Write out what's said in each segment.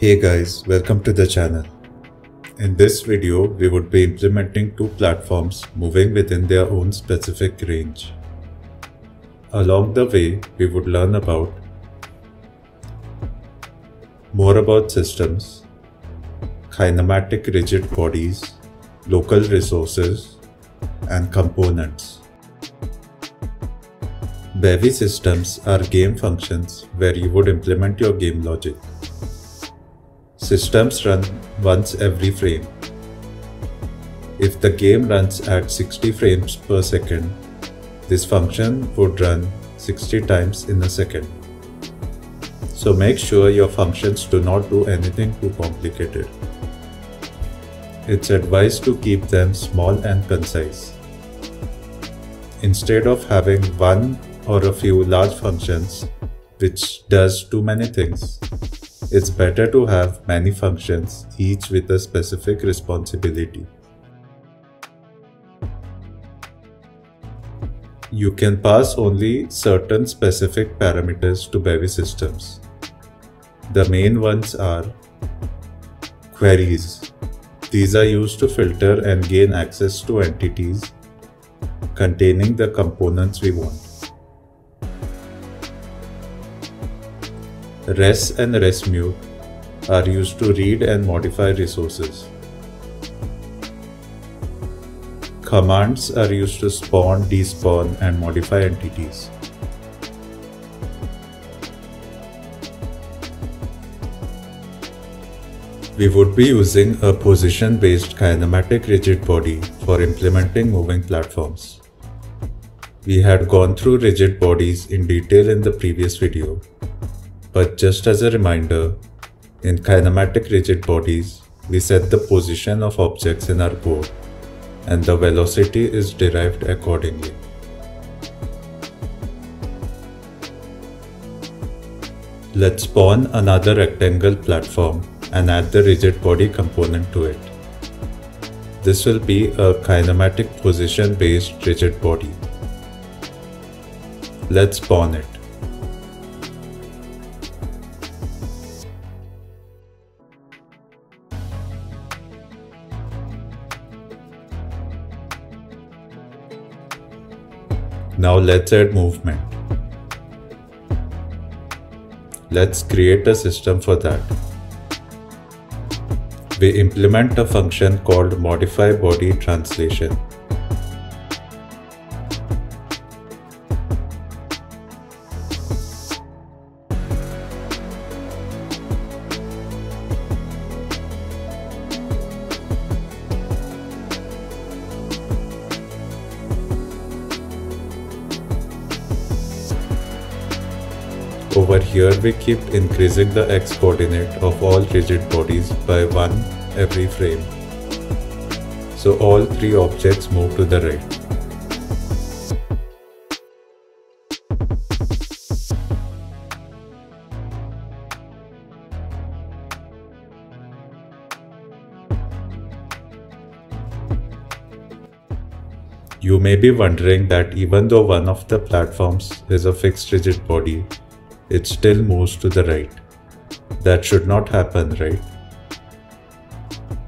Hey guys, welcome to the channel. In this video, we would be implementing two platforms moving within their own specific range. Along the way, we would learn about more about systems, kinematic rigid bodies, local resources, and components. Bevy systems are game functions where you would implement your game logic. Systems run once every frame. If the game runs at 60 frames per second, this function would run 60 times in a second. So make sure your functions do not do anything too complicated. It's advised to keep them small and concise. Instead of having one or a few large functions, which does too many things, it's better to have many functions, each with a specific responsibility. You can pass only certain specific parameters to Bevy systems. The main ones are queries. These are used to filter and gain access to entities containing the components we want. RES and ResMut are used to read and modify resources. Commands are used to spawn, despawn, and modify entities. We would be using a position-based kinematic rigid body for implementing moving platforms. We had gone through rigid bodies in detail in the previous video. But just as a reminder, in kinematic rigid bodies, we set the position of objects in our code, and the velocity is derived accordingly. Let's spawn another rectangle platform and add the rigid body component to it. This will be a kinematic position-based rigid body. Let's spawn it. Now let's add movement. Let's create a system for that. We implement a function called modify body translation. Over here we keep increasing the x coordinate of all rigid bodies by 1 every frame. So all three objects move to the right. You may be wondering that even though one of the platforms is a fixed rigid body, it still moves to the right. That should not happen, right?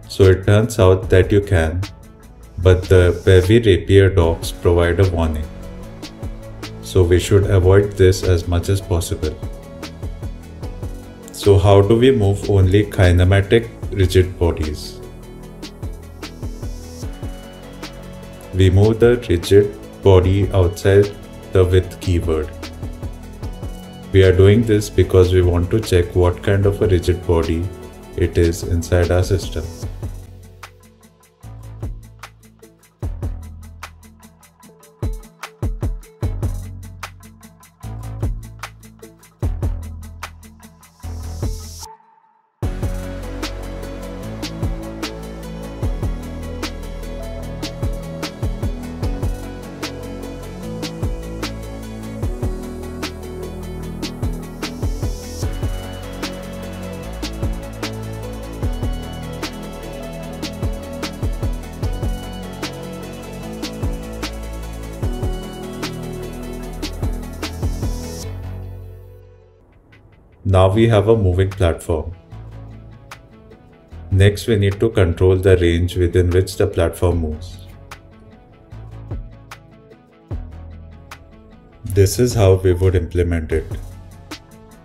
So it turns out that you can, but the Bevy Rapier docs provide a warning. So we should avoid this as much as possible. So how do we move only kinematic rigid bodies? We move the rigid body outside the width keyword. We are doing this because we want to check what kind of a rigid body it is inside our system. Now we have a moving platform. Next, we need to control the range within which the platform moves. This is how we would implement it.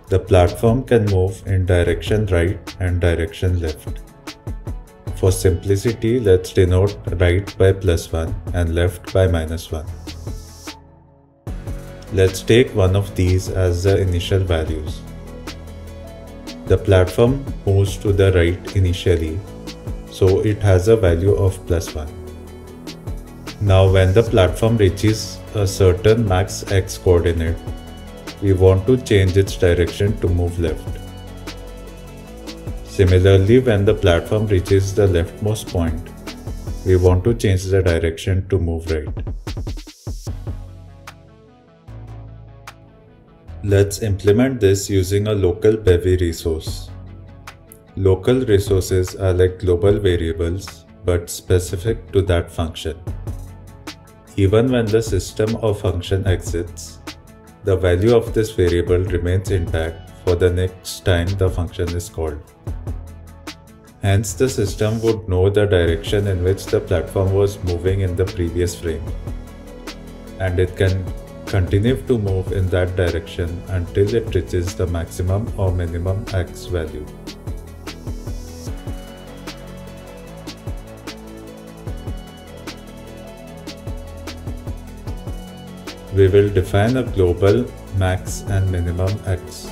The platform can move in direction right and direction left. For simplicity, let's denote right by +1 and left by -1. Let's take one of these as the initial values. The platform moves to the right initially, so it has a value of +1. Now when the platform reaches a certain max x coordinate, we want to change its direction to move left. Similarly, when the platform reaches the leftmost point, we want to change the direction to move right. Let's implement this using a local Bevy resource. Local resources are like global variables but specific to that function. Even when the system or function exits, the value of this variable remains intact for the next time the function is called. Hence, the system would know the direction in which the platform was moving in the previous frame, and it can continue to move in that direction until it reaches the maximum or minimum x value. We will define a global max and minimum x.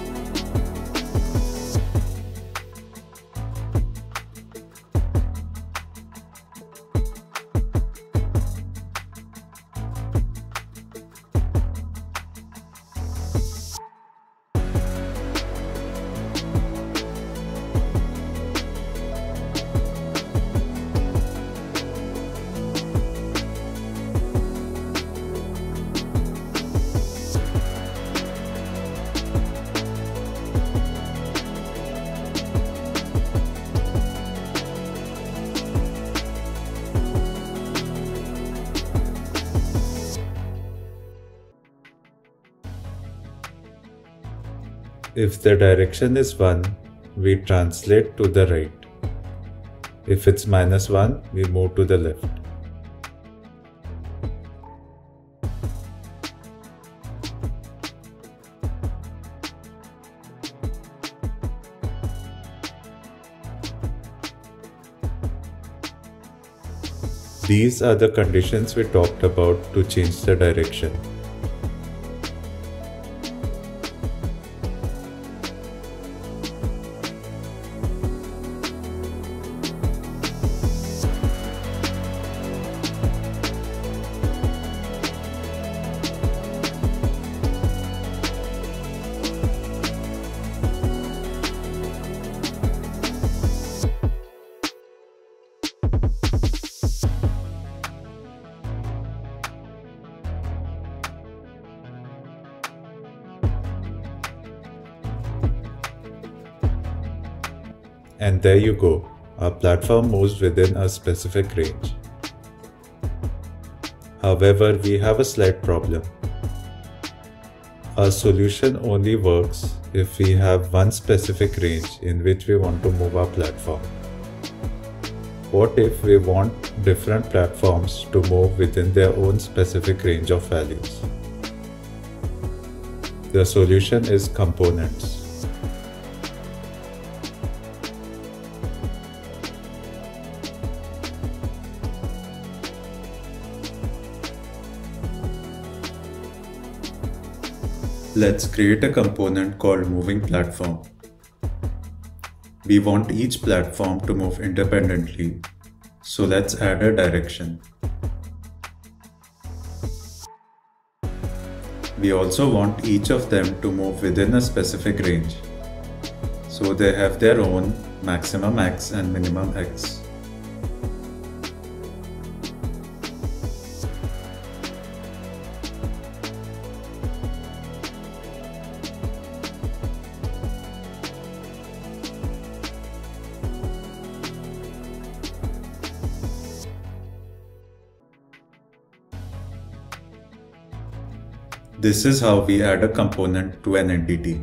If the direction is 1, we translate to the right. If it's -1, we move to the left. These are the conditions we talked about to change the direction. And there you go, our platform moves within a specific range. However, we have a slight problem. Our solution only works if we have one specific range in which we want to move our platform. What if we want different platforms to move within their own specific range of values? The solution is components. Let's create a component called Moving Platform. We want each platform to move independently, so let's add a direction. We also want each of them to move within a specific range, so they have their own maximum x and minimum x. This is how we add a component to an entity.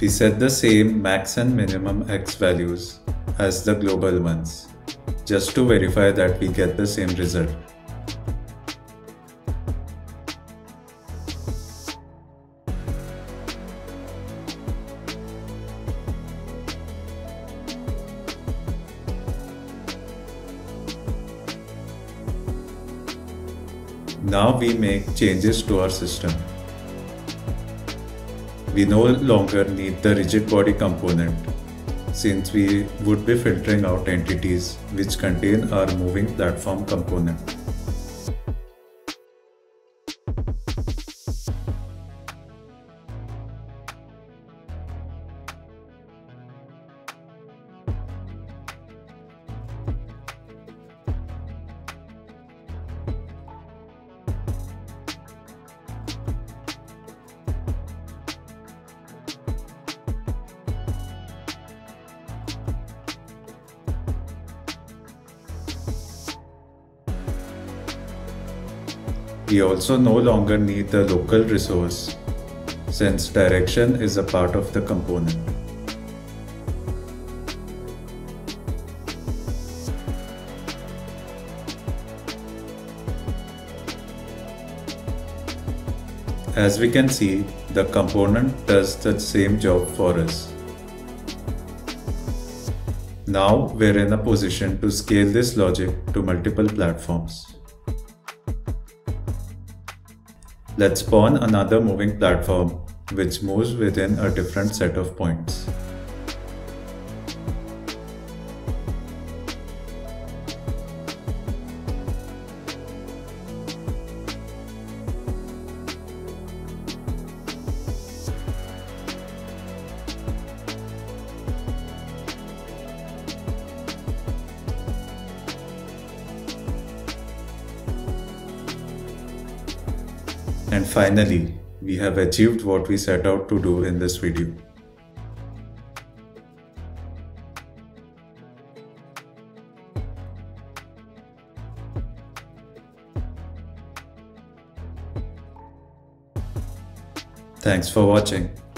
We set the same max and minimum X values as the global ones, just to verify that we get the same result. Now we make changes to our system. We no longer need the rigid body component, since we would be filtering out entities which contain our moving platform component. We also no longer need the local resource, since direction is a part of the component. As we can see, the component does the same job for us. Now we're in a position to scale this logic to multiple platforms. Let's spawn another moving platform which moves within a different set of points. And finally, we have achieved what we set out to do in this video. Thanks for watching.